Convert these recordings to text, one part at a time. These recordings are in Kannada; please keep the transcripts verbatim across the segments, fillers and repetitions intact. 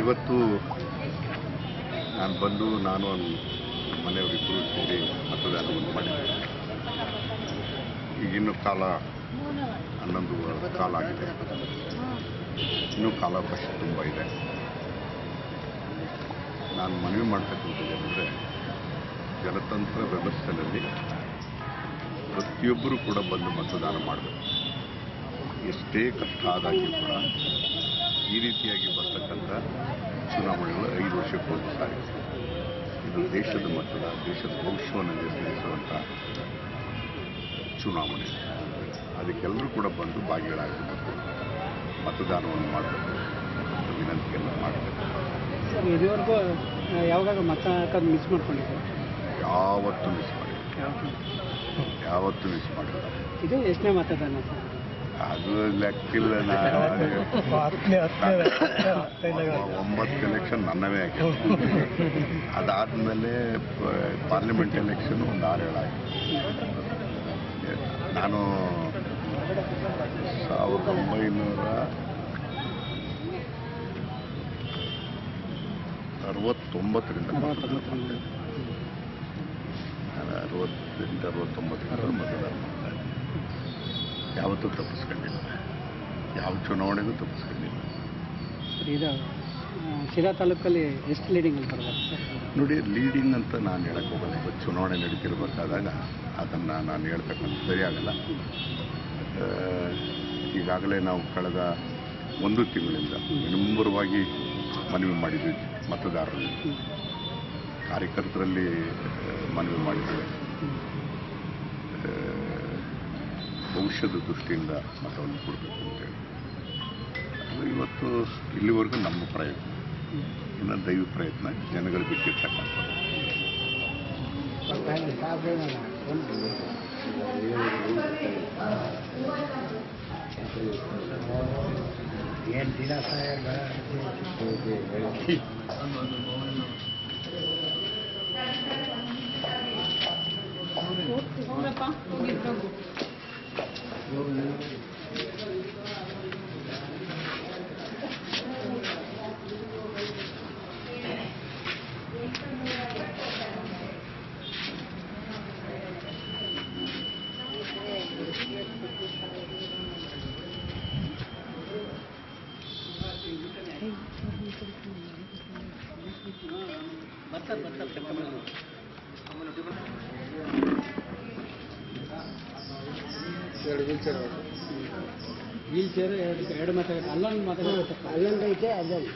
ಇವತ್ತು ನಾನು ಬಂದು ನಾನು ಮನೆಯವರಿಬ್ಬರು ಸೇರಿ ಮತದಾನವನ್ನು ಮಾಡಿದ್ದೇನೆ. ಈಗಿನ್ನೂ ಕಾಲ ಹನ್ನೊಂದು ಕಾಲ ಆಗಿದೆ, ಇನ್ನೂ ಕಾಲಾವಕಾಶ ತುಂಬ ಇದೆ. ನಾನು ಮನವಿ ಮಾಡ್ತಕ್ಕಂಥದ್ದು ಏನಂದರೆ, ಜನತಂತ್ರ ವ್ಯವಸ್ಥೆಯಲ್ಲಿ ಪ್ರತಿಯೊಬ್ಬರೂ ಕೂಡ ಬಂದು ಮತದಾನ ಮಾಡಬೇಕು. ಎಷ್ಟೇ ಕಷ್ಟ ಆದಾಗ್ಯೂ ಕೂಡ ಈ ರೀತಿಯಾಗಿ ಬರ್ತಕ್ಕಂಥ ಚುನಾವಣೆಗಳು ಐದು ವರ್ಷಕ್ಕೆ ಒಂದು ಸಾರಿ. ಇದು ದೇಶದ ಮಟ್ಟದ ದೇಶದ ಭವಿಷ್ಯವನ್ನು ನಿರ್ಧರಿಸುವಂಥ ಚುನಾವಣೆ. ಅದಕ್ಕೆಲ್ಲರೂ ಕೂಡ ಬಂದು ಭಾಗಿಗಳಾಗಬೇಕು, ಮತದಾನವನ್ನು ಮಾಡಬೇಕು, ವಿನಂತಿಯನ್ನು ಮಾಡಬೇಕು. ಇದುವರೆಗೂ ಯಾವಾಗ ಮತ ಮಿಸ್ ಮಾಡ್ಕೊಂಡಿದ್ದೀವಿ? ಯಾವತ್ತೂ ಮಿಸ್ ಮಾಡಿ ಯಾವತ್ತೂ ಮಿಸ್ ಮಾಡಿಲ್ಲ. ಇದು ಎಷ್ಟನೇ ಮತದಾನ? ಅದು ಲೆಕ್ಕಿಲ್ಲ. ಒಂಬತ್ತು ಎಲೆಕ್ಷನ್ ನನ್ನವೇ ಆಗಿತ್ತು. ಅದಾದಮೇಲೆ ಪಾರ್ಲಿಮೆಂಟ್ ಎಲೆಕ್ಷನ್ ಒಂದು ಆರೇಳಾಗಿತ್ತು. ನಾನು ಸಾವಿರದ ಒಂಬೈನೂರ ಅರವತ್ತೊಂಬತ್ತರಿಂದ ನಾನು ಅರವತ್ತೆಂಟು ಅರವತ್ತೊಂಬತ್ತರಿಂದ ಮತದಾನ ಮಾಡ್ತೇನೆ. ಯಾವತ್ತೂ ತಪ್ಪಿಸ್ಕೊಂಡಿಲ್ಲ, ಯಾವ ಚುನಾವಣೆಗೂ ತಪ್ಪಿಸ್ಕೊಂಡಿಲ್ಲ. ಈಗ ಶಿರಾ ತಾಲೂಕಲ್ಲಿ ಎಷ್ಟು ಲೀಡಿಂಗ್ ಬರಲ್ಲ ನೋಡಿ, ಲೀಡಿಂಗ್ ಅಂತ ನಾನು ಹೇಳಕ್ಕೆ ಹೋಗಲ್ಲ. ಇವತ್ತು ಚುನಾವಣೆ ನಡೀತಿರ್ಬೇಕಾದಾಗ ಅದನ್ನು ನಾನು ಹೇಳ್ತಕ್ಕಂಥ ಸರಿಯಾಗಲ್ಲ. ಈಗಾಗಲೇ ನಾವು ಕಳೆದ ಒಂದು ತಿಂಗಳಿಂದ ವಿನಮ್ರವಾಗಿ ಮನವಿ ಮಾಡಿದ್ವಿ, ಮತದಾರರಲ್ಲಿ ಕಾರ್ಯಕರ್ತರಲ್ಲಿ ಮನವಿ ಮಾಡಿದ್ದೇವೆ. ಭವಿಷ್ಯದ ದೃಷ್ಟಿಯಿಂದ ಮತವನ್ನು ಕೊಡಬೇಕು ಅಂತೇಳಿ ಅದು ಇವತ್ತು ಇಲ್ಲಿವರೆಗೂ ನಮ್ಮ ಪ್ರಯತ್ನ. ಇನ್ನು ದೈವ ಪ್ರಯತ್ನ ಜನಗಳು ಬಿಟ್ಟಿರ್ತಕ್ಕಂಥ ವೀಲ್ ಚೇರ್ ಎರಡು ಎರಡು ಮಾತಾಡೋದು ಅಲ್ಲೊಂದು ಮಾತಾಡೋದು ಅಲ್ಲೊಂದು ಐತೆ ಅಲ್ಲೊಂದು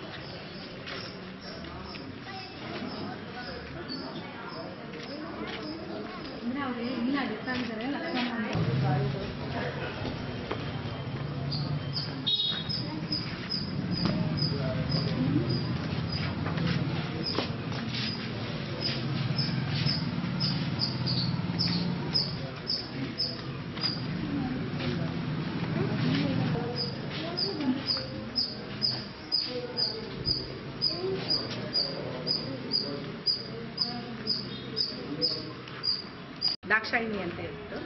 ದಾಕ್ಷಾಯಿಣಿ ಅಂತ ಇತ್ತು.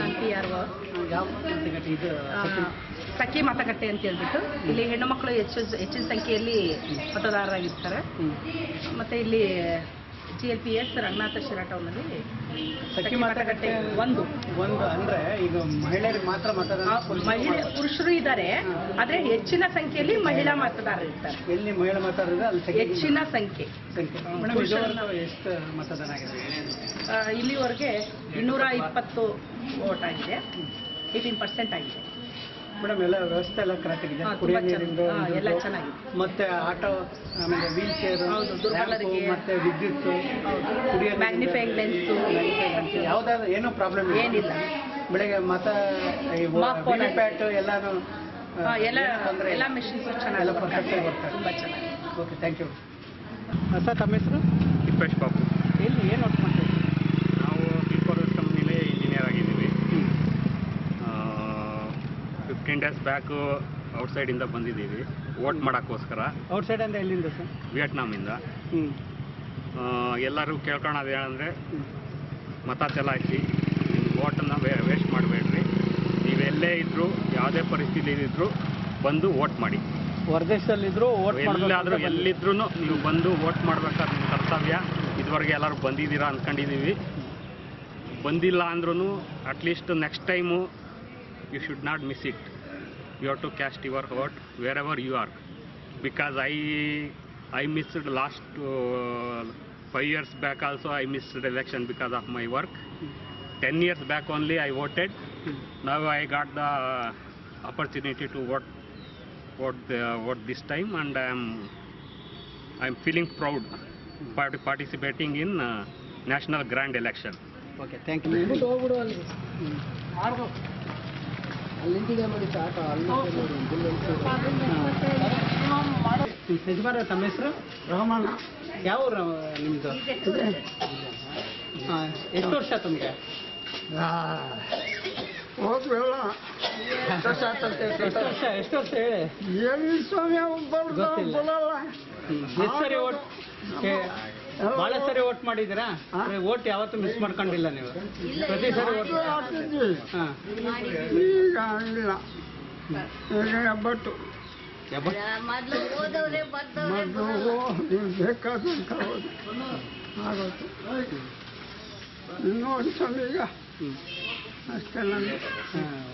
ನಾನು ಪಿ ಆರ್ ಸಖಿ ಮತಗಟ್ಟೆ ಅಂತ ಹೇಳ್ಬಿಟ್ಟು ಇಲ್ಲಿ ಹೆಣ್ಣು ಮಕ್ಕಳು ಹೆಚ್ಚು ಹೆಚ್ಚಿನ ಸಂಖ್ಯೆಯಲ್ಲಿ ಮತದಾರರಾಗಿರ್ತಾರೆ. ಮತ್ತೆ ಇಲ್ಲಿ G L P S Ranganatha Sira ಟೌನಲ್ಲಿ ಸಖಿ ಮತಗಟ್ಟೆ ಒಂದು ಒಂದು ಅಂದರೆ ಈಗ ಮಹಿಳೆಯರಿಗೆ ಮಾತ್ರ ಮತದಾನ. ಮಹಿಳೆ ಪುರುಷರು ಇದ್ದಾರೆ, ಆದರೆ ಹೆಚ್ಚಿನ ಸಂಖ್ಯೆಯಲ್ಲಿ ಮಹಿಳಾ ಮತದಾರರು ಇರ್ತಾರೆ. ಎಲ್ಲಿ ಮಹಿಳಾ ಮತದಾರರು ಅಲ್ಲಿ ಹೆಚ್ಚಿನ ಸಂಖ್ಯೆ ಸಂಖ್ಯೆ ಎಷ್ಟು ಮತದಾನ ಆಗಿದೆ? ಇಲ್ಲಿವರೆಗೆ ಇನ್ನೂರ ಇಪ್ಪತ್ತು ವೋಟ್ ಆಗಿದೆ, ಏಯ್ಟೀನ್ ಪರ್ಸೆಂಟ್ ಆಗಿದೆ. ಮೇಡಮ್ ಎಲ್ಲ ವ್ಯವಸ್ಥೆ ಎಲ್ಲ ಕರೆಕ್ಟ್ ಆಗಿದೆ, ಕುಡಿಯೋ ನೀರಿಂದ ಎಲ್ಲ ಚೆನ್ನಾಗಿದೆ. ಮತ್ತೆ ಆಟೋ, ಆಮೇಲೆ ವೀಲ್ ಚೇರ್, ಮತ್ತೆ ವಿದ್ಯುತ್, ಮ್ಯಾಗ್ನಿಫೈಯಿಂಗ್ ಲೆನ್ಸ್, ಯಾವುದಾದ್ರು ಏನೋ ಪ್ರಾಬ್ಲಮ್ ಏನಿಲ್ಲ. ಬೆಳಗ್ಗೆ ಮತ್ತೆ ಪ್ಯಾಟ್ ಎಲ್ಲಾನು ಎಲ್ಲ ಎಲ್ಲ ಮೆಷಿನ್ಸ್ ಚೆನ್ನಾಗಿ ಪರ್ಫೆಕ್ಟಾಗಿ ಬರ್ತದೆ, ತುಂಬ ಚೆನ್ನಾಗಿ. Okay, thank you. ಸರ್, ತಮ್ಮ ಹೆಸರು? ತಿಪ್ಪೇಶ್ ಬಾಬು. ಎಲ್ಲಿ ಏನು ವರ್ಕ್ ಮಾಡ್ತೀವಿ? ನಾವು ಕಿರ್ಕೋರ್ಸ್ ಕಂಪ್ನಿಲಿ ಇಂಜಿನಿಯರ್ ಆಗಿದ್ದೀವಿ. ಫಿಫ್ಟೀನ್ ಡೇಸ್ ಬ್ಯಾಕು ಔಟ್ಸೈಡಿಂದ ಬಂದಿದ್ದೀವಿ ವೋಟ್ ಮಾಡೋಕ್ಕೋಸ್ಕರ. ಔಟ್ಸೈಡ್ ಅಂದರೆ ಎಲ್ಲಿಂದ ಸರ್? ವಿಯೆಟ್ನಾಮಿಂದ. ಎಲ್ಲರೂ ಕೇಳ್ಕೊಳೋದು ಏನಂದರೆ, ಮತ ಚಲಾಯಿಸಿ, ವೋಟನ್ನು ವೇಸ್ಟ್ ಮಾಡಬೇಡ್ರಿ, ನೀವೆಲ್ಲೇ ಇದ್ದರೂ ಯಾವುದೇ ಪರಿಸ್ಥಿತಿಲಿದ್ದರೂ ಬಂದು ವೋಟ್ ಮಾಡಿ. ಹೊರದೇಶದಲ್ಲಿದ್ದರೂ ವೋಟ್ ಮಾಡಬೇಕಾದ್ರೂ ಎಲ್ಲಿದ್ರೂ ನೀವು ಬಂದು ವೋಟ್ ಮಾಡಬೇಕಾದ ನಿಮ್ಮ ಕರ್ತವ್ಯ. ಇದುವರೆಗೆ ಎಲ್ಲರೂ ಬಂದಿದ್ದೀರಾ ಅಂದ್ಕೊಂಡಿದ್ದೀವಿ. ಬಂದಿಲ್ಲ ಅಂದ್ರೂ at least next time you should not miss it. You have to cast your vote wherever you are, because I I missed last five years back also I missed election because of my work. Ten years back only I voted. Now I got the opportunity to vote what uh, what this time, and I am I am feeling proud part participating in uh, national grand election. Okay, thank you. Good over all. Argo allindiga mari chaata allindiga mari sejbara tamesra rahman yav nimdu ha ಎಷ್ಟು ವರ್ಷ ತಮಗೆ? ಹೋಗ್ಬೇಡ, ಎಷ್ಟು ವರ್ಷ ಹೇಳಿ? ಏನು ಸ್ವಾಮಿ, ಭಾಳ ಸರಿ ಓಟ್ ಮಾಡಿದ್ದೀರಾ? ಓಟ್ ಯಾವತ್ತೂ ಮಿಸ್ ಮಾಡ್ಕೊಂಡಿಲ್ಲ ನೀವು? ಪ್ರತಿ ಸರಿ ಓಟ್ ಹಾಂ. ಈಗ ಆಗಿಲ್ಲ, ಈಗ ಹೆಬ್ಬಟ್ಟು ನೋಡಿ ಸ್ವಾಮಿ. ಈಗ ಅಷ್ಟೇ, ನಾನು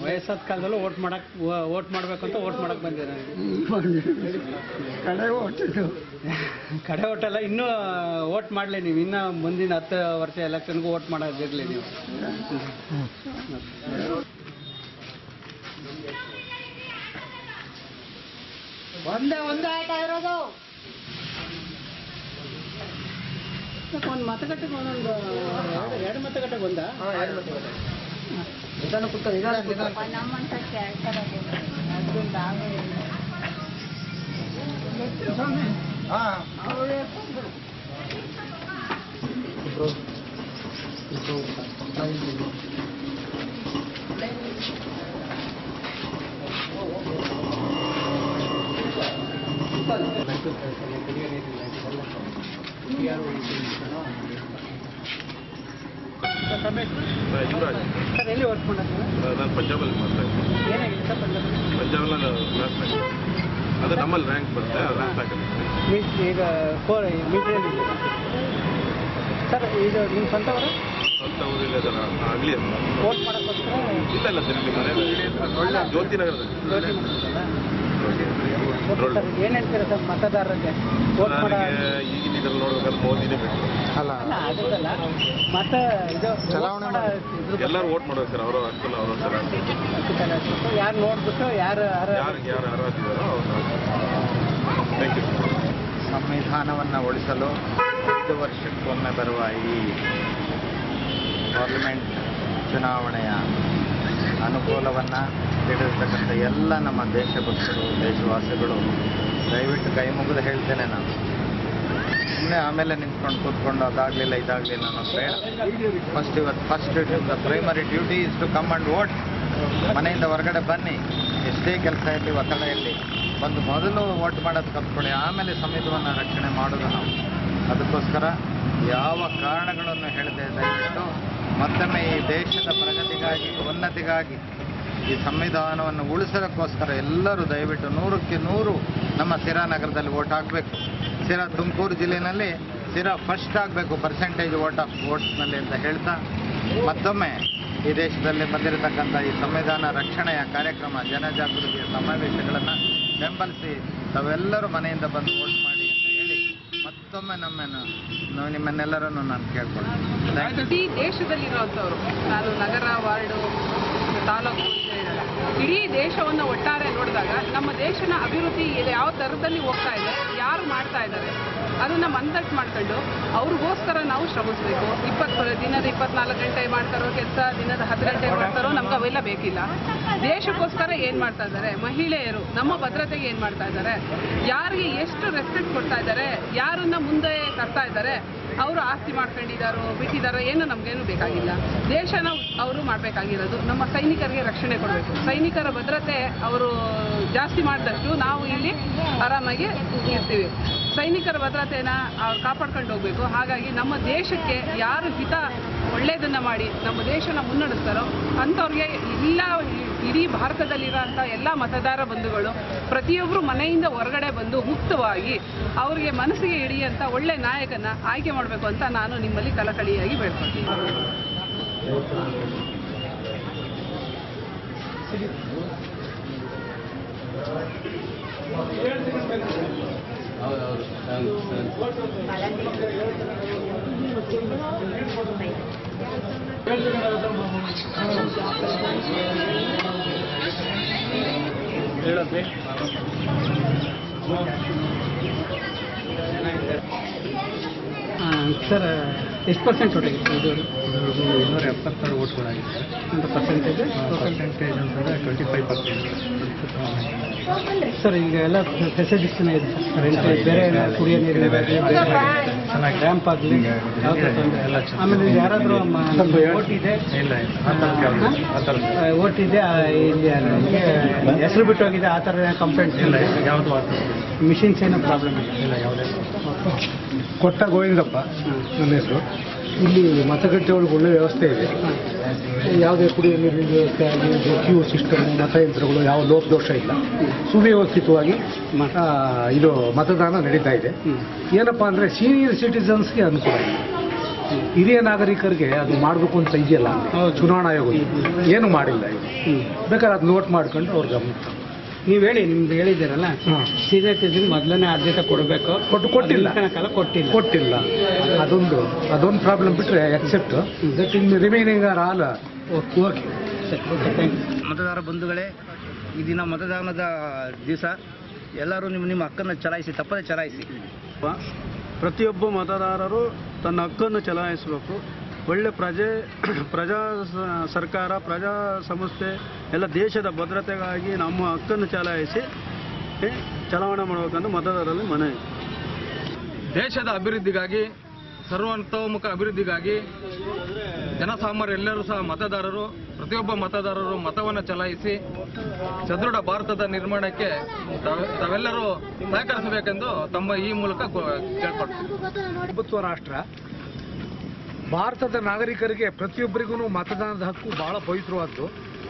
ವಯಸ್ಸಾದ ಕಾಲದಲ್ಲೂ ಓಟ್ ಮಾಡಕ್ಕೆ ಓಟ್ ಮಾಡಬೇಕಂತ ಓಟ್ ಮಾಡಕ್ಕೆ ಬಂದಿದ್ದೆ. ಕಡೆ ಓಟಿದ್ದು ಕಡೆ ಓಟಲ್ಲ, ಇನ್ನೂ ಓಟ್ ಮಾಡಲಿ ನೀವು. ಇನ್ನೂ ಮುಂದಿನ ಹತ್ತು ವರ್ಷ ಎಲೆಕ್ಷನ್ಗೂ ಓಟ್ ಮಾಡೋದಿರಲಿ ನೀವು. ಒಂದೇ ಒಂದೇ ಆಟ ಇರೋದು, ಒಂದು ಮತಗಟ್ಟೆಗೆ ಒಂದೊಂದು ಎರಡು ಮತಗಟ್ಟೆಗೆ ಒಂದ ನಿಧಾನ ಕೂತ ನಮ್ಮಂತ ಕೇಳ್ತಾರೆ. ಯುವರಾಜ್ ಸರ್, ಎಲ್ಲಿ ವರ್ಕ್ ಮಾಡೋದು? ನಾನು ಪಂಜಾಬಲ್ಲಿ ಮಾಡ್ತಾ ಇದ್ದೀನಿ. ಏನಾಗಿದೆ ಸರ್ ಪಂಜಾಬ್? ಪಂಜಾಬಲ್ಲಿ ನಾನು ಕ್ಲಾಸ್ ಹಾಕಿದ್ದೆ, ಅದು ನಮ್ಮಲ್ಲಿ ರ್ಯಾಂಕ್ ಬರುತ್ತೆ, ರ್ಯಾಂಕ್ ಹಾಕಿದ್ದೆ. ಮೀನ್ಸ್ ಈಗ ಫೋರ್ ಮೀಟ್ರಲ್ಲಿ ಸರ್, ಇದು ನಿಮ್ಮ ಸ್ವಂತ ಊರು? ಸ್ವಂತ ಊರು ಇಲ್ಲ ಸರ್, ಆಗಲಿ ಅಂತ ವೋಟ್ ಮಾಡೋಕ್ಕೋಸ್ಕರ ಇಲ್ಲ ಇಲ್ಲ ಸರ್, ಇಲ್ಲಿ ಮನೆ ಜ್ಯೋತಿ ನಗರದಲ್ಲಿ. ಜ್ಯೋತಿ ನಗರ ಏನು ಹೇಳ್ತೀರಾ ಸರ್ ಮತದಾರರಿಗೆ? ವೋಟ್ ಮಾಡೋ ಈಗಿನ ಇದರಲ್ಲಿ ನೋಡ್ಬೇಕಾದ್ರೆ ಮೋದಿನೇ ಬೇಕು ಅಲ್ಲ, ಮತ್ತೆ ಇದು ಚಲಾವಣೆ ಮಾಡಿ ಎಲ್ಲರೂ ವೋಟ್ ಮಾಡೋದು ಸರ್. ಅವರು ಅಕ್ಕಲ್ಲ ಅವರು ಸರ್, ಯಾರು ನೋಡ್ಬಿಟ್ಟು ಯಾರು ಯಾರಿಗೆ ಯಾರು ಆರಾಧಿದಾರೋ ಅವರು. Thank you. ಸಂವಿಧಾನವನ್ನು ಉಳಿಸಲು ಐದು ವರ್ಷಕ್ಕೊಮ್ಮೆ ಬರುವ ಈ ಪಾರ್ಲಿಮೆಂಟ್ ಚುನಾವಣೆಯ ಅನುಕೂಲವನ್ನು ನೀಡಿರ್ತಕ್ಕಂಥ ಎಲ್ಲ ನಮ್ಮ ದೇಶಭಕ್ತರು, ದೇಶವಾಸಿಗಳು ದಯವಿಟ್ಟು ಕೈ ಮುಗಿದು ಹೇಳ್ತೇನೆ. ನಾನು ಸುಮ್ಮನೆ ಆಮೇಲೆ ನಿಂತ್ಕೊಂಡು ಕೂತ್ಕೊಂಡು ಅದಾಗಲಿಲ್ಲ ಇದಾಗಲಿಲ್ಲ ಅನ್ನೋದು ಬೇಡ. ಫಸ್ಟ್ ಇವತ್ತು first the primary duty is to come and vote. ಮನೆಯಿಂದ ಹೊರಗಡೆ ಬನ್ನಿ, ಎಷ್ಟೇ ಕೆಲಸ ಇರಲಿ, ಒತ್ತಡ ಇರಲಿ, ಬಂದು ಮೊದಲು ವೋಟ್ ಮಾಡೋದು ಕಲ್ತ್ಕೊಳ್ಳಿ, ಆಮೇಲೆ ಸಂವಿಧಾನ ರಕ್ಷಣೆ ಮಾಡೋದು ನಾವು. ಅದಕ್ಕೋಸ್ಕರ ಯಾವ ಕಾರಣಗಳನ್ನು ಹೇಳದೆ ದಯವಿಟ್ಟು ಮತ್ತೊಮ್ಮೆ ಈ ದೇಶದ ಪ್ರಗತಿಗಾಗಿ, ಉನ್ನತಿಗಾಗಿ, ಈ ಸಂವಿಧಾನವನ್ನು ಉಳಿಸೋದಕ್ಕೋಸ್ಕರ ಎಲ್ಲರೂ ದಯವಿಟ್ಟು ನೂರಕ್ಕೆ ನೂರು ನಮ್ಮ ಸಿರಾ ನಗರದಲ್ಲಿ ವೋಟ್ ಹಾಕಬೇಕು. ಸಿರಾ ತುಮಕೂರು ಜಿಲ್ಲೆಯಲ್ಲಿ ಸಿರಾ ಫಸ್ಟ್ ಆಗಬೇಕು ಪರ್ಸೆಂಟೇಜ್ ವೋಟ್ ಆಫ್ ವೋಟ್ಸ್ನಲ್ಲಿ ಅಂತ ಹೇಳ್ತಾ, ಮತ್ತೊಮ್ಮೆ ಈ ದೇಶದಲ್ಲಿ ಬಂದಿರತಕ್ಕಂಥ ಈ ಸಂವಿಧಾನ ರಕ್ಷಣೆಯ ಕಾರ್ಯಕ್ರಮ, ಜನಜಾಗೃತಿಯ ಸಮಾವೇಶಗಳನ್ನು ಬೆಂಬಲಿಸಿ ತಾವೆಲ್ಲರೂ ಮನೆಯಿಂದ ಬಂದು ವೋಟ್ ಮಾಡಿ ಅಂತ ಹೇಳಿ ಮತ್ತೊಮ್ಮೆ ನಮ್ಮನ್ನು ನಾವು ನಿಮ್ಮನ್ನೆಲ್ಲರನ್ನು ನಾನು ಕೇಳ್ಕೊಳ್ತೀನಿ. ದೇಶದಲ್ಲಿರುವಂಥವ್ರು, ನಾನು ನಗರ, ವಾರ್ಡು, ತಾಲೂಕು ಇಡೀ ದೇಶವನ್ನು ಒಟ್ಟಾರೆ ನೋಡಿದಾಗ ನಮ್ಮ ದೇಶನ ಅಭಿವೃದ್ಧಿ ಯಾವ ಥರದಲ್ಲಿ ಹೋಗ್ತಾ ಇದೆ, ಯಾರು ಮಾಡ್ತಾ ಇದ್ದಾರೆ ಅದನ್ನು ಮನದಟ್ಟು ಮಾಡ್ಕೊಂಡು ಅವ್ರಿಗೋಸ್ಕರ ನಾವು ಶ್ರಮಿಸಬೇಕು. ಇಪ್ಪತ್ತು ದಿನದ ಇಪ್ಪತ್ನಾಲ್ಕು ಗಂಟೆ ಮಾಡ್ತಾರೋ ಕೆಲಸ ದಿನದ ಹತ್ತು ಗಂಟೆ ಮಾಡ್ತಾರೋ ನಮ್ಗೆ ಅವೆಲ್ಲ ಬೇಕಿಲ್ಲ. ದೇಶಕ್ಕೋಸ್ಕರ ಏನು ಮಾಡ್ತಾ ಇದ್ದಾರೆ, ಮಹಿಳೆಯರು ನಮ್ಮ ಭದ್ರತೆಗೆ ಏನು ಮಾಡ್ತಾ ಇದ್ದಾರೆ, ಯಾರಿಗೆ ಎಷ್ಟು ರೆಸ್ಪೆಕ್ಟ್ ಕೊಡ್ತಾ ಇದ್ದಾರೆ, ಯಾರನ್ನ ಮುಂದೆ ತರ್ತಾ ಇದ್ದಾರೆ, ಅವರು ಆಸ್ತಿ ಮಾಡ್ಕೊಂಡಿದ್ದಾರೋ ಬಿಟ್ಟಿದ್ದಾರೋ ಏನು ನಮಗೇನು ಬೇಕಾಗಿಲ್ಲ. ದೇಶನ ಅವರು ಮಾಡಬೇಕಾಗಿರೋದು ನಮ್ಮ ಸೈನಿಕರಿಗೆ ರಕ್ಷಣೆ ಕೊಡಬೇಕು. ಸೈನಿಕರ ಭದ್ರತೆ ಅವರು ಜಾಸ್ತಿ ಮಾಡಿದಷ್ಟು ನಾವು ಇಲ್ಲಿ ಆರಾಮಾಗಿ ಇರ್ತೀವಿ. ಸೈನಿಕರ ಭದ್ರತೆನ ಅವ್ರು ಕಾಪಾಡ್ಕೊಂಡು ಹೋಗ್ಬೇಕು. ಹಾಗಾಗಿ ನಮ್ಮ ದೇಶಕ್ಕೆ ಯಾರು ಹಿತ ಒಳ್ಳೆಯದನ್ನು ಮಾಡಿ ನಮ್ಮ ದೇಶನ ಮುನ್ನಡೆಸ್ತಾರೋ ಅಂಥವ್ರಿಗೆ ಎಲ್ಲ ಇಡೀ ಭಾರತದಲ್ಲಿರೋಂಥ ಎಲ್ಲ ಮತದಾರ ಬಂಧುಗಳು ಪ್ರತಿಯೊಬ್ಬರು ಮನೆಯಿಂದ ಹೊರಗಡೆ ಬಂದು ಮುಕ್ತವಾಗಿ ಅವರಿಗೆ ಮನಸ್ಸಿಗೆ ಹಿಡಿಯುವಂಥ ಒಳ್ಳೆ ನಾಯಕನ ಆಯ್ಕೆ ಮಾಡಬೇಕು ಅಂತ ನಾನು ನಿಮ್ಮಲ್ಲಿ ಕಳಕಳಿಯಾಗಿ ಬೇಡ್ಕೊಳ್ತೀನಿ. ಸರ್ ಎಷ್ಟು ಪರ್ಸೆಂಟ್ ಹೊರಟಾಗಿತ್ತು? ಇದು ಇನ್ನೂರ ಎಪ್ಪತ್ತಾರು ಓಟ್ಗಳಾಗಿತ್ತು. ಒಂದು ಪರ್ಸೆಂಟೇಜ್ ಪರ್ಸೆಂಟೇಜ್ ಅಂತಂದರೆ ಟ್ವೆಂಟಿ ಫೈವ್ ಪರ್ಸೆಂಟ್. ಸರ್ ಈಗ ಎಲ್ಲ ಫೆಸಿಲಿಟೀಸ್ ಇದೆ ಸರ್, ಬೇರೆ ಕುಡಿಯೋ ನೀರಿನ ಚೆನ್ನಾಗಿ ಡ್ಯಾಂಪ್ ಆಗಲಿ ಎಲ್ಲ. ಆಮೇಲೆ ಯಾರಾದರೂ ಓಟಿದೆ ಇಲ್ಲ ಓಟಿದೆ ಇಲ್ಲಿ ಹೆಸರು ಬಿಟ್ಟು ಹೋಗಿದೆ ಆ ಥರ ಕಂಪ್ಲೇಂಟ್ಸ್ ಇಲ್ಲ ಯಾವುದು ಆ ಥರ ಮಿಷಿನ್ಸ್ ಏನೋ ಪ್ರಾಬ್ಲಮ್ ಇಲ್ಲ ಯಾವುದೇ. ಕೊಟ್ಟ ಗೋವಿಂದಪ್ಪ ನನ್ನ ಹೆಸರು. ಇಲ್ಲಿ ಮತಗಟ್ಟೆ ಒಳಗೆ ಒಳ್ಳೆಯ ವ್ಯವಸ್ಥೆ ಇದೆ, ಯಾವುದೇ ಕುಡಿಯುವ ನೀರಿನ ವ್ಯವಸ್ಥೆ ಆಗಲಿ, ಕ್ಯೂ ಸಿಸ್ಟಮ್, ಮತಯಂತ್ರಗಳು ಯಾವ ಲೋಪದೋಷ ಇಲ್ಲ, ಸುವ್ಯವಸ್ಥಿತವಾಗಿ ಮತ ಇದು ಮತದಾನ ನಡೀತಾ ಇದೆ. ಏನಪ್ಪ ಅಂದರೆ ಸೀನಿಯರ್ ಸಿಟಿಸನ್ಸ್ಗೆ ಅನುಕೂಲ ಇದೆ. ಹಿರಿಯ ನಾಗರಿಕರಿಗೆ ಅದು ಮಾಡಬೇಕು ಅಂತ ಇದೆಯಲ್ಲ, ಚುನಾವಣಾ ಆಯೋಗ ಏನು ಮಾಡಿಲ್ಲ. ಇದು ಬೇಕಾದ್ರೆ ಅದು ನೋಟ್ ಮಾಡ್ಕೊಂಡು ಅವ್ರು ಗಮನಿಸ್ತಾರೆ. ನೀವು ಹೇಳಿ ನಿಮ್ದು ಹೇಳಿದ್ದೀರಲ್ಲ, ಸೀನಿಯರ್ ಸಿಟಿಸನ್ ಮೊದಲನೇ ಆದ್ಯತೆ ಕೊಡಬೇಕು, ಕೊಟ್ಟು ಕೊಟ್ಟಿಲ್ಲ ಕಾಲ ಕೊಟ್ಟಿಲ್ಲ ಕೊಟ್ಟಿಲ್ಲ ಅದೊಂದು ಅದೊಂದು ಪ್ರಾಬ್ಲಮ್ ಬಿಟ್ಟರೆ except that in remaining are all okay. ಮತದಾರ ಬಂಧುಗಳೇ, ಈ ದಿನ ಮತದಾನದ ದಿವಸ ಎಲ್ಲರೂ ನಿಮ್ಮ ನಿಮ್ಮ ಹಕ್ಕನ್ನು ಚಲಾಯಿಸಿ, ತಪ್ಪದೆ ಚಲಾಯಿಸಿ. ಪ್ರತಿಯೊಬ್ಬ ಮತದಾರರು ತನ್ನ ಹಕ್ಕನ್ನು ಚಲಾಯಿಸಬೇಕು. ಒಳ್ಳೆ ಪ್ರಜೆ ಪ್ರಜಾ ಸರ್ಕಾರ ಪ್ರಜಾ ಸಂಸ್ಥೆ ಎಲ್ಲ ದೇಶದ ಭದ್ರತೆಗಾಗಿ ನಮ್ಮ ಹಕ್ಕನ್ನು ಚಲಾಯಿಸಿ ಚಲಾವಣೆ ಮಾಡಬೇಕಂದು ಮತದಾರರಲ್ಲಿ ಮನವಿ. ದೇಶದ ಅಭಿವೃದ್ಧಿಗಾಗಿ, ಸರ್ವತೋಮುಖ ಅಭಿವೃದ್ಧಿಗಾಗಿ ಜನಸಾಮಾನ್ಯರು ಎಲ್ಲರೂ ಸಹ ಮತದಾರರು, ಪ್ರತಿಯೊಬ್ಬ ಮತದಾರರು ಮತವನ್ನು ಚಲಾಯಿಸಿ ಸದೃಢ ಭಾರತದ ನಿರ್ಮಾಣಕ್ಕೆ ತಾವೆಲ್ಲರೂ ಸಹಕರಿಸಬೇಕೆಂದು ತಮ್ಮ ಈ ಮೂಲಕ ಕೇಳ್ಕೊಳ್ತೀವಿ. ಪ್ರಭುತ್ವ ರಾಷ್ಟ್ರ ಭಾರತದ ನಾಗರಿಕರಿಗೆ ಪ್ರತಿಯೊಬ್ಬರಿಗೂ ಮತದಾನದ ಹಕ್ಕು ಬಹಳ ಪವಿತ್ರವಾದ್ದು.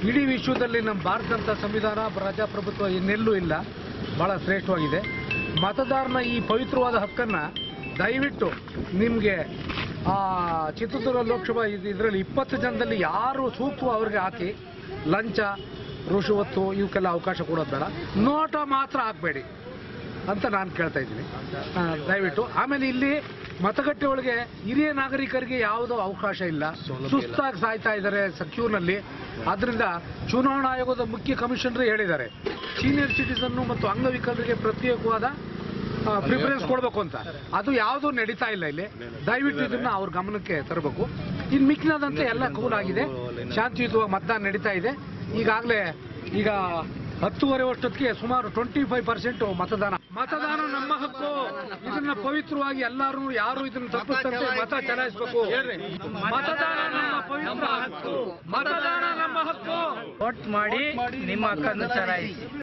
ಇಡೀ ವಿಶ್ವದಲ್ಲಿ ನಮ್ಮ ಭಾರತದಂಥ ಸಂವಿಧಾನ ಪ್ರಜಾಪ್ರಭುತ್ವ ಇನ್ನೆಲ್ಲೂ ಇಲ್ಲ, ಬಹಳ ಶ್ರೇಷ್ಠವಾಗಿದೆ. ಮತದಾರನ ಈ ಪವಿತ್ರವಾದ ಹಕ್ಕನ್ನು ದಯವಿಟ್ಟು ನಿಮಗೆ ಚಿತ್ರದುರ್ಗ ಲೋಕಸಭಾ ಇದರಲ್ಲಿ ಇಪ್ಪತ್ತು ಜನದಲ್ಲಿ ಯಾರು ಸೂಕ್ತವೋ ಅವ್ರಿಗೆ ಹಾಕಿ. ಲಂಚ, ರುಶುವತ್ತು ಇವಕ್ಕೆಲ್ಲ ಅವಕಾಶ ಕೊಡೋದು ಬೇಡ. ನೋಟ ಮಾತ್ರ ಹಾಕಬೇಡಿ ಅಂತ ನಾನು ಕೇಳ್ತಾ ಇದ್ದೀನಿ ದಯವಿಟ್ಟು. ಆಮೇಲೆ ಇಲ್ಲಿ ಮತಗಟ್ಟೆ ಒಳಗೆ ಹಿರಿಯ ನಾಗರಿಕರಿಗೆ ಯಾವುದೋ ಅವಕಾಶ ಇಲ್ಲ, ಸುಸ್ತಾಗಿ ಸಾಯ್ತಾ ಇದ್ದಾರೆ ಕ್ಯೂನಲ್ಲಿ. ಆದ್ರಿಂದ ಚುನಾವಣಾ ಆಯೋಗದ ಮುಖ್ಯ ಕಮಿಷನರ್ ಹೇಳಿದ್ದಾರೆ ಸೀನಿಯರ್ ಸಿಟಿಸನ್ ಮತ್ತು ಅಂಗವಿಕಲರಿಗೆ ಪ್ರತ್ಯೇಕವಾದ ಪ್ರಿಫರೆನ್ಸ್ ಕೊಡಬೇಕು ಅಂತ. ಅದು ಯಾವುದೂ ನಡೀತಾ ಇಲ್ಲ ಇಲ್ಲಿ. ದಯವಿಟ್ಟು ಇದನ್ನ ಅವ್ರ ಗಮನಕ್ಕೆ ತರಬೇಕು. ಇನ್ನು ಮಿಕ್ಕಿನದಂತೆ ಎಲ್ಲ ಕೂಲ್ ಆಗಿದೆ, ಶಾಂತಿಯುತವಾಗಿ ಮತದಾನ ನಡೀತಾ ಇದೆ. ಈಗಾಗಲೇ ಈಗ ಹತ್ತುವರೆ ವರ್ಷಕ್ಕೆ ಸುಮಾರು ಟ್ವೆಂಟಿ ಫೈವ್ ಪರ್ಸೆಂಟ್ ಮತದಾನ ಮತದಾನ ನಮ್ಮ ಹಕ್ಕು. ಇದನ್ನ ಪವಿತ್ರವಾಗಿ ಎಲ್ಲರೂ ಯಾರು ಇದನ್ನು ತಪ್ಪಿಸ್ತಂತೆ ಮತ ಚಲಾಯಿಸಬೇಕು. ಮತದಾನ ನಮ್ಮ ಪವಿತ್ರ ಹಕ್ಕು, ಮತದಾನ ನಮ್ಮ ಹಕ್ಕು. ವೋಟ್ ಮಾಡಿ ನಿಮ್ಮ ಹಕ್ಕನ್ನು ಚಲಾಯಿಸಿ.